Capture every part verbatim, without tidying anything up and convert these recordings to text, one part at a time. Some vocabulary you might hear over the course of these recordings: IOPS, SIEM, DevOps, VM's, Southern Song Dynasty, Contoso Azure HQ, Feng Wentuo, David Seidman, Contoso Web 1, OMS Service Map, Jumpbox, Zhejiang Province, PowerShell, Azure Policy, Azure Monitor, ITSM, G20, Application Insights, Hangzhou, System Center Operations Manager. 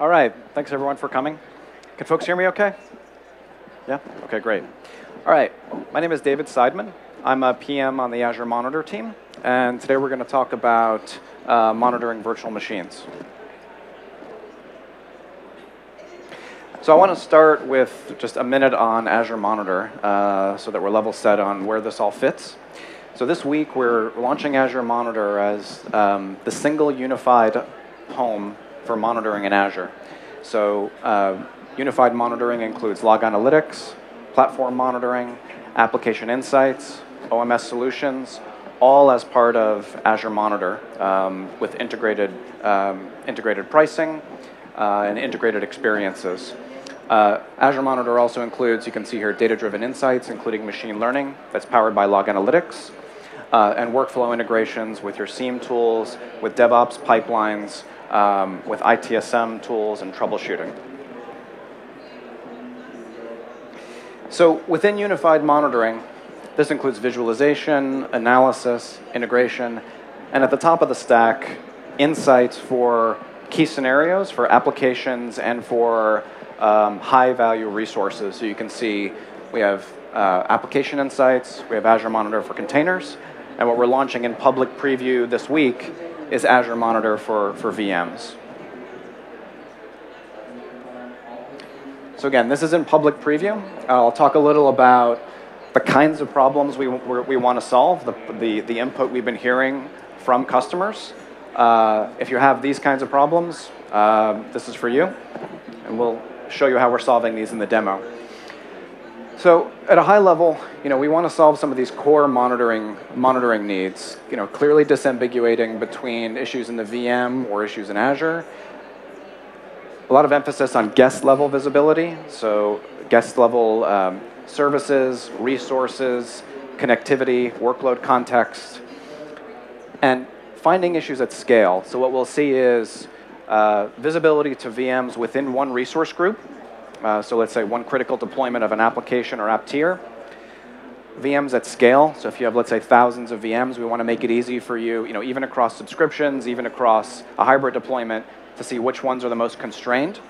All right. Thanks, everyone, for coming. Can folks hear me OK? Yeah? OK, great. All right. My name is David Seidman. I'm a P M on the Azure Monitor team. And today we're going to talk about uh, monitoring virtual machines. So I want to start with just a minute on Azure Monitor uh, so that we're level set on where this all fits. So this week, we're launching Azure Monitor as um, the single unified home for monitoring in Azure. So uh, unified monitoring includes log analytics, platform monitoring, application insights, O M S solutions, all as part of Azure Monitor um, with integrated, um, integrated pricing uh, and integrated experiences. Uh, Azure Monitor also includes, you can see here, data-driven insights, including machine learning that's powered by log analytics, uh, and workflow integrations with your S I E M tools, with DevOps pipelines, um, with I T S M tools, and troubleshooting. So within unified monitoring, this includes visualization, analysis, integration, and at the top of the stack, insights for key scenarios, for applications, and for Um, high-value resources. So you can see we have uh, application insights, we have Azure Monitor for containers, and what we're launching in public preview this week is Azure Monitor for, for V Ms. So again, this is in public preview. I'll talk a little about the kinds of problems we, we want to solve, the, the, the input we've been hearing from customers. Uh, if you have these kinds of problems, uh, this is for you, and we'll show you how we're solving these in the demo. So at a high level, you know, we want to solve some of these core monitoring, monitoring needs, you know, clearly disambiguating between issues in the V M or issues in Azure. A lot of emphasis on guest level visibility, so guest level um, services, resources, connectivity, workload context, and finding issues at scale. So what we'll see is Uh, visibility to V Ms within one resource group. Uh, so let's say one critical deployment of an application or app tier. V Ms at scale. So if you have, let's say, thousands of V Ms, we want to make it easy for you, you know, even across subscriptions, even across a hybrid deployment, to see which ones are the most constrained.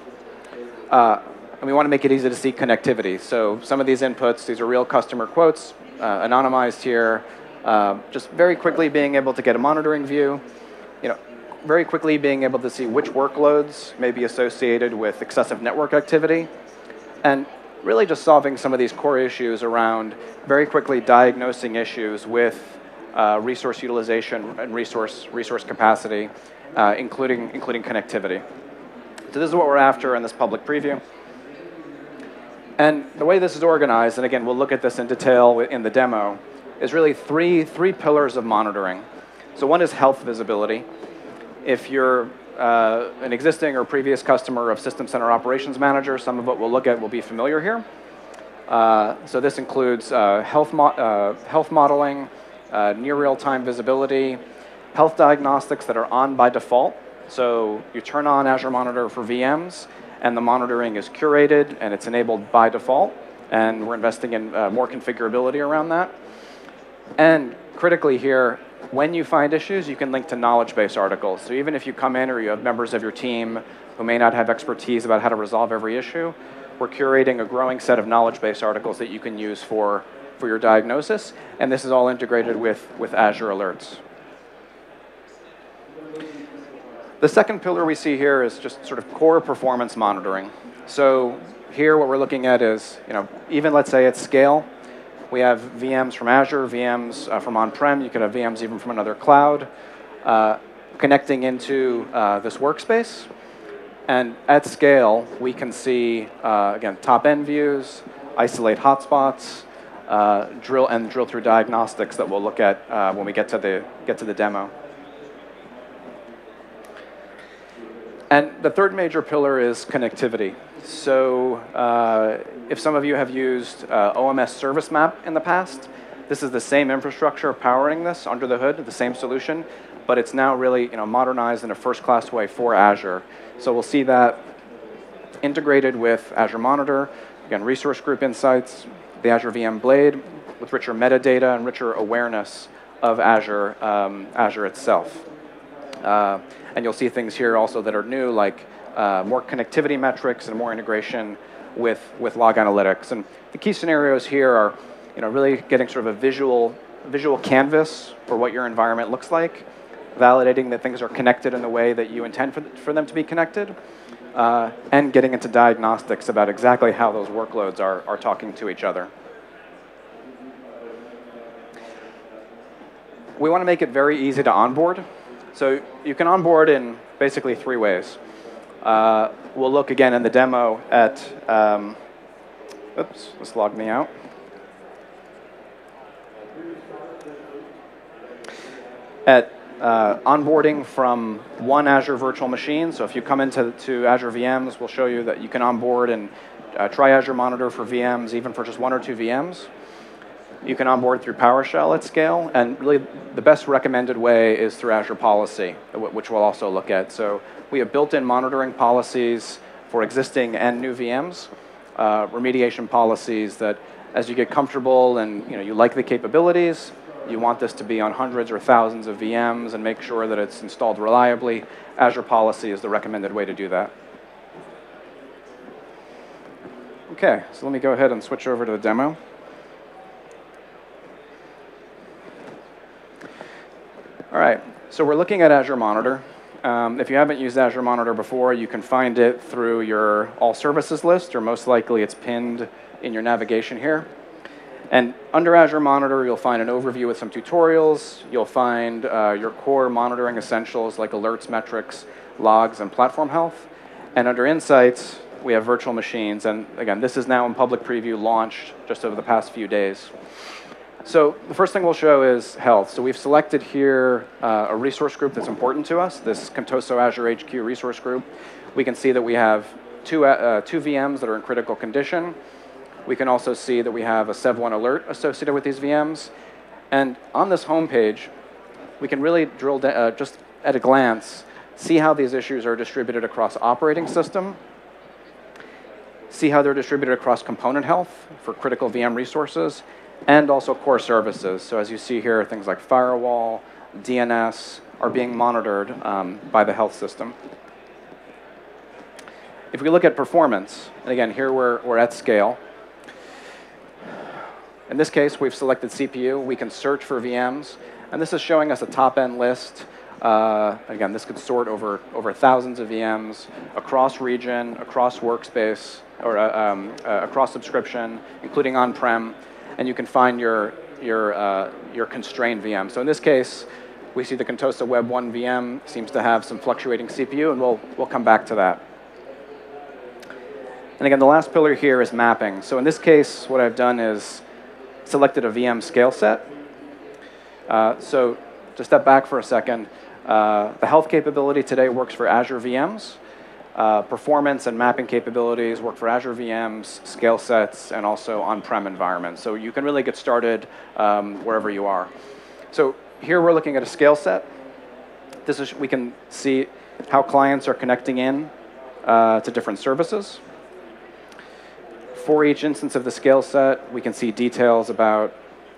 Uh, and we want to make it easy to see connectivity. So some of these inputs, these are real customer quotes, uh, anonymized here. Uh, just very quickly being able to get a monitoring view. You know, very quickly being able to see which workloads may be associated with excessive network activity, and really just solving some of these core issues around very quickly diagnosing issues with uh, resource utilization and resource, resource capacity, uh, including, including connectivity. So this is what we're after in this public preview. And the way this is organized, and again, we'll look at this in detail in the demo, is really three, three pillars of monitoring. So one is health visibility. If you're uh, an existing or previous customer of System Center Operations Manager, some of what we'll look at will be familiar here. Uh, so this includes uh, health, mo uh, health modeling, uh, near real-time visibility, health diagnostics that are on by default. So you turn on Azure Monitor for V Ms, and the monitoring is curated, and it's enabled by default. And we're investing in uh, more configurability around that. And critically here, when you find issues, you can link to knowledge base articles. So even if you come in or you have members of your team who may not have expertise about how to resolve every issue, we're curating a growing set of knowledge base articles that you can use for, for your diagnosis. And this is all integrated with, with Azure Alerts. The second pillar we see here is just sort of core performance monitoring. So here what we're looking at is, you know, even let's say at scale, we have V Ms from Azure, V Ms uh, from on-prem. You could have V Ms even from another cloud uh, connecting into uh, this workspace. And at scale, we can see, uh, again, top-end views, isolate hotspots, uh, drill and drill through diagnostics that we'll look at uh, when we get to the, get to the demo. And the third major pillar is connectivity. So uh, if some of you have used uh, O M S Service Map in the past, this is the same infrastructure powering this under the hood, the same solution, but it's now really, you know, modernized in a first-class way for Azure. So we'll see that integrated with Azure Monitor, again, resource group insights, the Azure V M Blade, with richer metadata and richer awareness of Azure, um, Azure itself. Uh, and you'll see things here also that are new, like uh, more connectivity metrics and more integration with, with log analytics. And the key scenarios here are, you know, really getting sort of a visual, visual canvas for what your environment looks like, validating that things are connected in the way that you intend for, for them to be connected, uh, and getting into diagnostics about exactly how those workloads are, are talking to each other. We want to make it very easy to onboard. So you can onboard in basically three ways. Uh, we'll look again in the demo at, um, oops, this logged me out. At uh, onboarding from one Azure virtual machine. So if you come into to Azure V Ms, we'll show you that you can onboard and uh, try Azure Monitor for V Ms, even for just one or two V Ms. You can onboard through PowerShell at scale, and really the best recommended way is through Azure Policy, which we'll also look at. So we have built-in monitoring policies for existing and new V Ms, uh, remediation policies that as you get comfortable and you know you like the capabilities, you want this to be on hundreds or thousands of V Ms and make sure that it's installed reliably, Azure Policy is the recommended way to do that. Okay, so let me go ahead and switch over to the demo. All right, so we're looking at Azure Monitor. Um, if you haven't used Azure Monitor before, you can find it through your all services list, or most likely it's pinned in your navigation here. And under Azure Monitor, you'll find an overview with some tutorials. You'll find uh, your core monitoring essentials like alerts, metrics, logs, and platform health. And under Insights, we have virtual machines. And again, this is now in public preview, launched just over the past few days. So the first thing we'll show is health. So we've selected here uh, a resource group that's important to us, this Contoso Azure H Q resource group. We can see that we have two, uh, two V Ms that are in critical condition. We can also see that we have a sev one alert associated with these V Ms. And on this home page, we can really drill down, uh, just at a glance, see how these issues are distributed across operating system, see how they're distributed across component health for critical V M resources, and also core services. So as you see here, things like firewall, D N S are being monitored um, by the health system. If we look at performance, and again, here we're, we're at scale. In this case, we've selected C P U. We can search for V Ms. And this is showing us a top-end list. Uh, again, this could sort over, over thousands of V Ms across region, across workspace, or uh, um, uh, across subscription, including on-prem. And you can find your, your, uh, your constrained V M. So in this case, we see the Contoso web one V M seems to have some fluctuating C P U, and we'll, we'll come back to that. And again, the last pillar here is mapping. So in this case, what I've done is selected a V M scale set. Uh, so to step back for a second, uh, the health capability today works for Azure V Ms. Uh, performance and mapping capabilities work for Azure V Ms, scale sets, and also on-prem environments. So you can really get started um, wherever you are. So here we're looking at a scale set. This is, we can see how clients are connecting in uh, to different services. For each instance of the scale set, we can see details about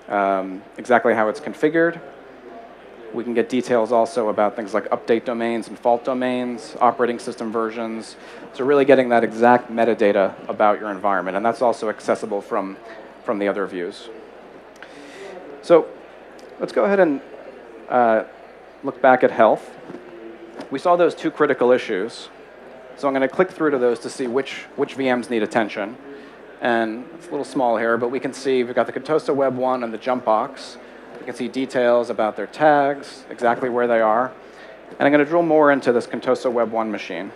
um, exactly how it's configured. We can get details also about things like update domains and fault domains, operating system versions. So really getting that exact metadata about your environment. And that's also accessible from, from the other views. So let's go ahead and uh, look back at health. We saw those two critical issues. So I'm going to click through to those to see which, which V Ms need attention. And it's a little small here, but we can see we've got the Contoso web one and the Jumpbox. You can see details about their tags, exactly where they are. And I'm going to drill more into this Contoso web one machine.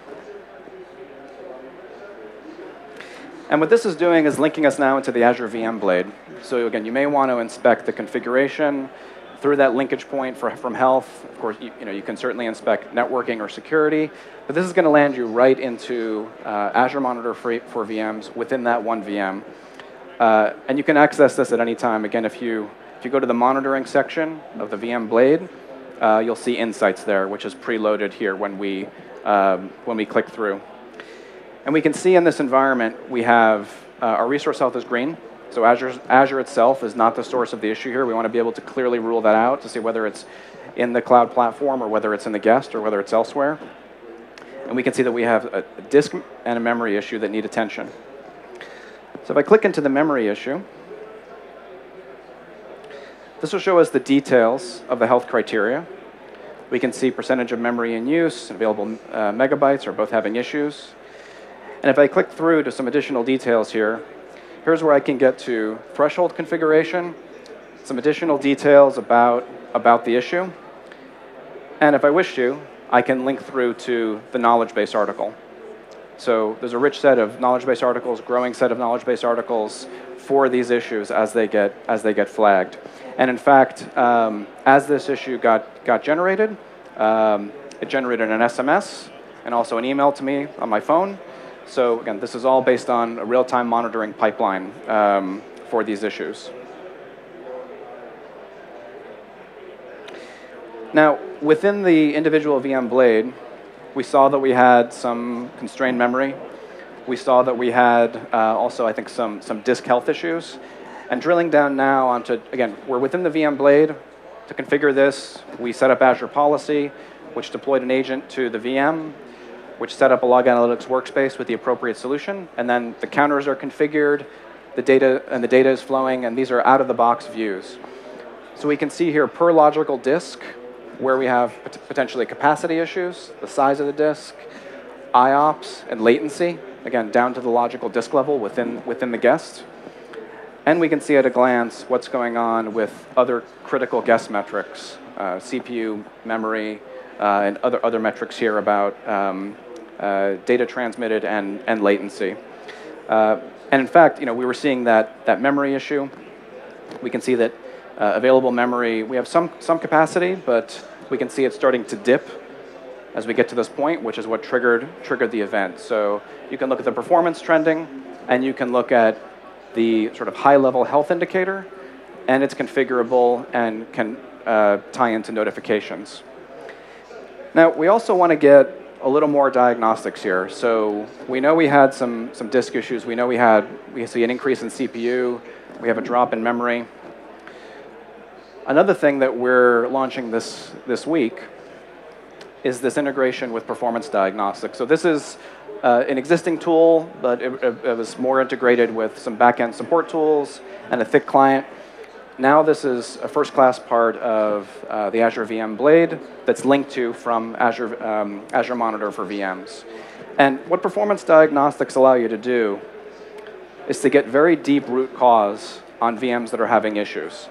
And what this is doing is linking us now into the Azure V M blade. So again, you may want to inspect the configuration through that linkage point for, from health. Of course, you, you know, you can certainly inspect networking or security. But this is going to land you right into uh, Azure Monitor for, for V Ms within that one V M. Uh, and you can access this at any time. Again, if you If you go to the monitoring section of the V M blade, uh, you'll see Insights there, which is preloaded here when we, um, when we click through. And we can see in this environment, we have uh, our resource health is green. So Azure, Azure itself is not the source of the issue here. We want to be able to clearly rule that out to see whether it's in the cloud platform or whether it's in the guest or whether it's elsewhere. and we can see that we have a disk and a memory issue that need attention. So if I click into the memory issue, this will show us the details of the health criteria. We can see percentage of memory in use, available uh, megabytes are both having issues. And if I click through to some additional details here, here's where I can get to threshold configuration, some additional details about, about the issue. And if I wish to, I can link through to the knowledge base article. So there's a rich set of knowledge base articles, growing set of knowledge base articles for these issues as they get, as they get flagged. And in fact, um, as this issue got, got generated, um, it generated an S M S and also an email to me on my phone. So again, this is all based on a real-time monitoring pipeline um, for these issues. Now, within the individual V M blade, we saw that we had some constrained memory. We saw that we had uh, also, I think, some, some disk health issues. And drilling down now onto, again, we're within the V M blade. To configure this, we set up Azure Policy, which deployed an agent to the V M, which set up a log analytics workspace with the appropriate solution. And then the counters are configured, the data and the data is flowing, and these are out-of-the-box views. So we can see here per logical disk where we have pot potentially capacity issues, the size of the disk, I O P S, and latency, again, down to the logical disk level within, within the guest. And we can see at a glance what's going on with other critical guest metrics, uh, C P U, memory, Uh, and other, other metrics here about um, uh, data transmitted and, and latency. Uh, and in fact, you know, we were seeing that, that memory issue. We can see that uh, available memory, we have some, some capacity, but we can see it's starting to dip as we get to this point, which is what triggered, triggered the event. So you can look at the performance trending, and you can look at the sort of high-level health indicator, and it's configurable and can uh, tie into notifications. Now, we also want to get a little more diagnostics here. So we know we had some, some disk issues. We know we had, we see an increase in C P U. We have a drop in memory. Another thing that we're launching this, this week is this integration with performance diagnostics. So this is uh, an existing tool, but it, it was more integrated with some back-end support tools and a thick client. Now this is a first-class part of uh, the Azure V M Blade that's linked to from Azure, um, Azure Monitor for V Ms. And what performance diagnostics allow you to do is to get very deep root cause on V Ms that are having issues.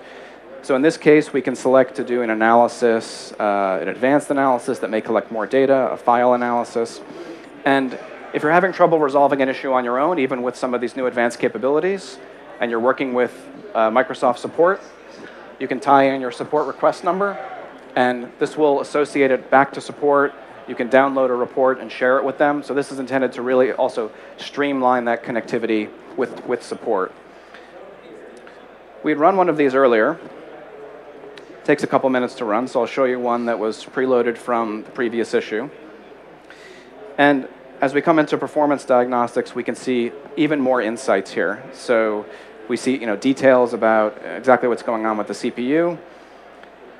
So in this case, we can select to do an analysis, uh, an advanced analysis that may collect more data, a file analysis. And if you're having trouble resolving an issue on your own, even with some of these new advanced capabilities, and you're working with uh, Microsoft support, you can tie in your support request number, and this will associate it back to support. You can download a report and share it with them. So this is intended to really also streamline that connectivity with, with support. We had run one of these earlier. It takes a couple minutes to run, so I'll show you one that was preloaded from the previous issue. And as we come into performance diagnostics, we can see even more insights here. So we see, you know, details about exactly what's going on with the C P U.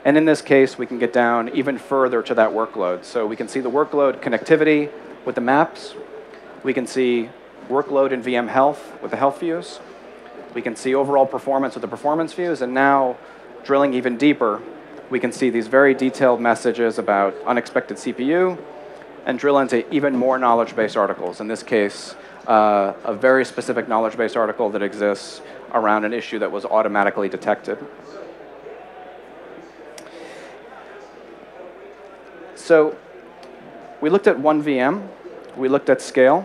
And in this case, we can get down even further to that workload. So we can see the workload connectivity with the maps. We can see workload and V M health with the health views. We can see overall performance with the performance views. And now, drilling even deeper, we can see these very detailed messages about unexpected C P U, and drill into even more knowledge-based articles. In this case, uh, a very specific knowledge-based article that exists around an issue that was automatically detected. So we looked at one V M. We looked at scale.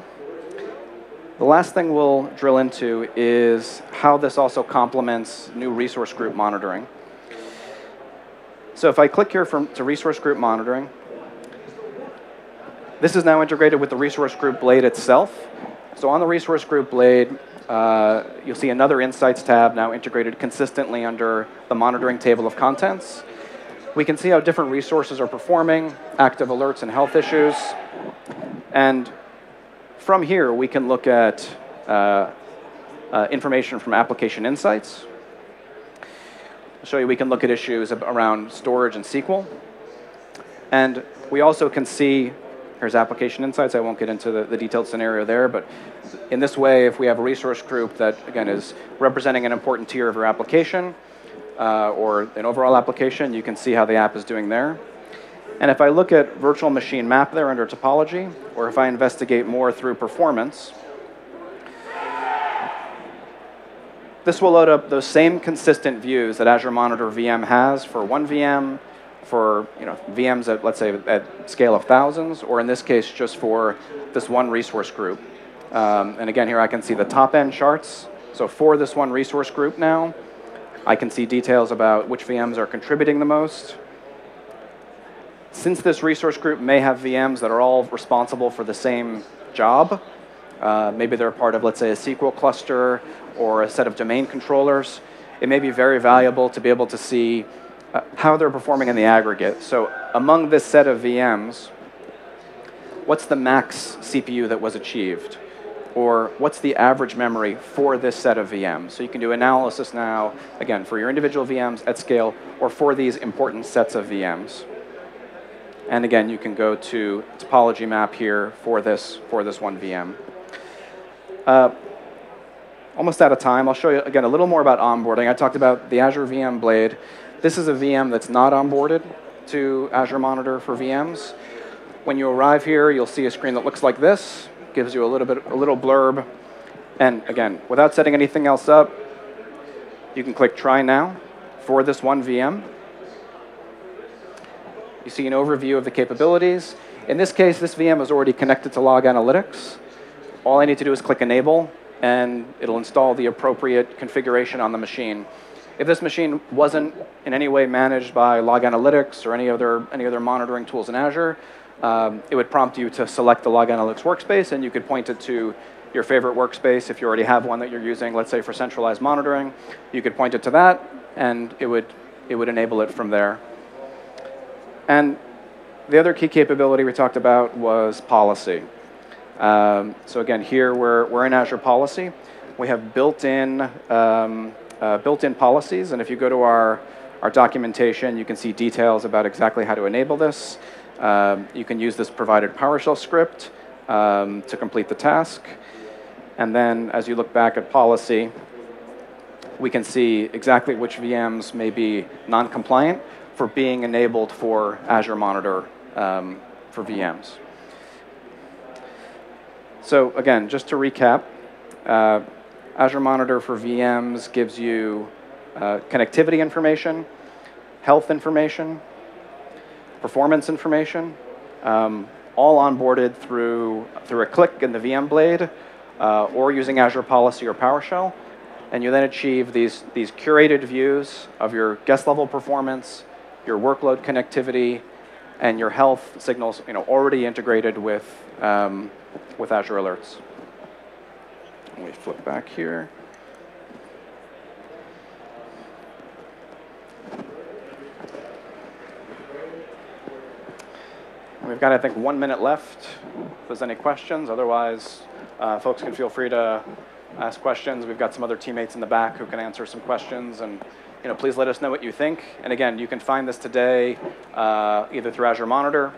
The last thing we'll drill into is how this also complements new resource group monitoring. So if I click here from, to resource group monitoring, this is now integrated with the resource group blade itself. So on the resource group blade, uh, you'll see another Insights tab now integrated consistently under the monitoring table of contents. We can see how different resources are performing, active alerts and health issues. And from here, we can look at uh, uh, information from Application Insights. I'll show you we can look at issues around storage and S Q L. And we also can see Here's Application Insights. I won't get into the, the detailed scenario there, but in this way, if we have a resource group that, again, is representing an important tier of your application uh, or an overall application, you can see how the app is doing there. And if I look at virtual machine map there under topology, or if I investigate more through performance, this will load up those same consistent views that Azure Monitor V M has for one V M, for you know, V Ms at, let's say, at scale of thousands, or in this case, just for this one resource group. Um, and again, here I can see the top end charts. So for this one resource group now, I can see details about which V Ms are contributing the most. Since this resource group may have V Ms that are all responsible for the same job, uh, maybe they're part of, let's say, a S Q L cluster or a set of domain controllers, it may be very valuable to be able to see Uh, how they're performing in the aggregate. So among this set of V Ms, what's the max C P U that was achieved? Or what's the average memory for this set of V Ms? So you can do analysis now, again, for your individual V Ms at scale or for these important sets of V Ms. And again, you can go to topology map here for this, for this one V M. Uh, almost out of time. I'll show you, again, a little more about onboarding. I talked about the Azure V M Blade. This is a V M that's not onboarded to Azure Monitor for V Ms. When you arrive here, you'll see a screen that looks like this. It gives you a little bit, a little blurb. And again, without setting anything else up, you can click Try Now for this one V M. You see an overview of the capabilities. In this case, this V M is already connected to Log Analytics. All I need to do is click Enable, and it'll install the appropriate configuration on the machine. If this machine wasn't in any way managed by Log Analytics or any other, any other monitoring tools in Azure, um, it would prompt you to select the Log Analytics workspace, and you could point it to your favorite workspace. If you already have one that you're using, let's say for centralized monitoring, you could point it to that, and it would, it would enable it from there. And the other key capability we talked about was policy. Um, so again, here we're, we're in Azure Policy. We have built-in um, Uh, built-in policies, and if you go to our, our documentation, you can see details about exactly how to enable this. Um, you can use this provided PowerShell script um, to complete the task. And then as you look back at policy, we can see exactly which V Ms may be non-compliant for being enabled for Azure Monitor um, for V Ms. So again, just to recap, uh, Azure Monitor for V Ms gives you uh, connectivity information, health information, performance information, um, all onboarded through, through a click in the V M Blade uh, or using Azure Policy or PowerShell. And you then achieve these, these curated views of your guest level performance, your workload connectivity, and your health signals, you know, already integrated with, um, with Azure Alerts. Let me flip back here. We've got, I think, one minute left if there's any questions. Otherwise, uh, folks can feel free to ask questions. We've got some other teammates in the back who can answer some questions. And you know, please let us know what you think. And again, you can find this today uh, either through Azure Monitor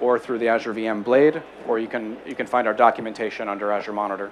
or through the Azure V M Blade, or you can, you can find our documentation under Azure Monitor.